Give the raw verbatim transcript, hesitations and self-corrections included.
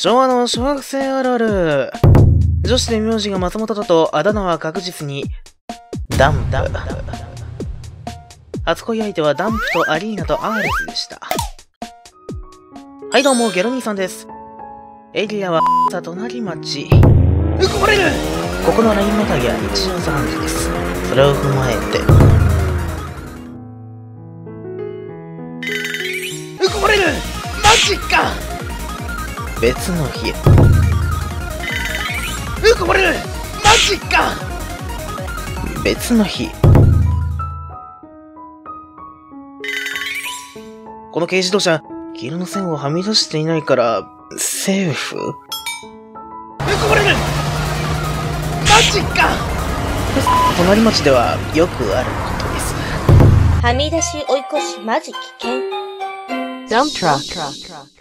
昭和の小学生あるある。女子で名字が松本だとあだ名は確実にダンプ。初恋相手はダンプとアリーナとアーレスでした。はいどうも、ゲロ兄さんです。エリアはさ隣町。うこれるここのラインの鍵は日常茶飯事です。それを踏まえて。うこれるマジか別の日へ。うこれるマジか別の日。この軽自動車、黄色の線をはみ出していないから、セーフ？うこれるマジか隣町ではよくあることです。はみ出し追い越しマジ危険。ダンプラック。